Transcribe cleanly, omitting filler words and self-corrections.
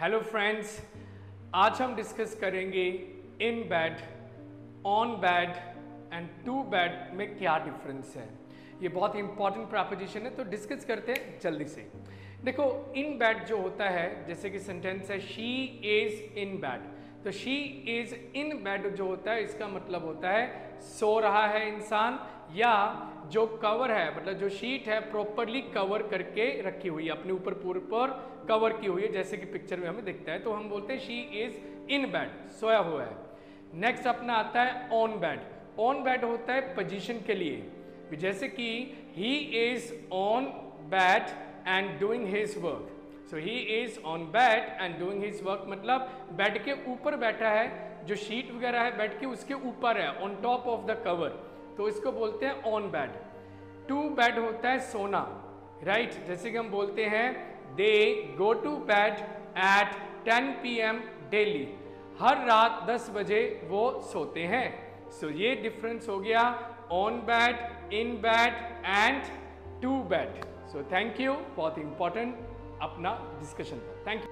Hello friends, आज हम discuss करेंगे in bed, on bed and to bed में क्या डिफरेंस है। ये बहुत ही इंपॉर्टेंट प्रपोजिशन है, तो डिस्कस करते हैं जल्दी से। देखो, इन बेड जो होता है, जैसे कि सेंटेंस है शी इज़ इन बेड, तो शी इज़ इन बेड जो होता है इसका मतलब होता है सो रहा है इंसान, या जो कवर है मतलब जो शीट है प्रॉपरली कवर करके रखी हुई है, अपने ऊपर पूरे पर कवर की हुई है, जैसे कि पिक्चर में हमें दिखता है, तो हम बोलते हैं शी इज इन बेड, सोया हुआ है। नेक्स्ट अपना आता है ऑन बेड। ऑन बेड होता है पोजीशन के लिए, जैसे कि he is on bed and doing his work, so he is on bed and doing his work मतलब बेड के ऊपर बैठा है, जो शीट वगैरह है बेड की उसके ऊपर है, on top of the cover, तो इसको बोलते हैं ऑन बेड। टू बेड होता है सोना, राइट, जैसे कि हम बोलते हैं they go to bed at 10 PM daily, हर रात 10 बजे वो सोते हैं। सो ये डिफरेंस हो गया on bed, in bed and to bed. So thank you, बहुत इंपॉर्टेंट अपना डिस्कशन था, थैंक यू।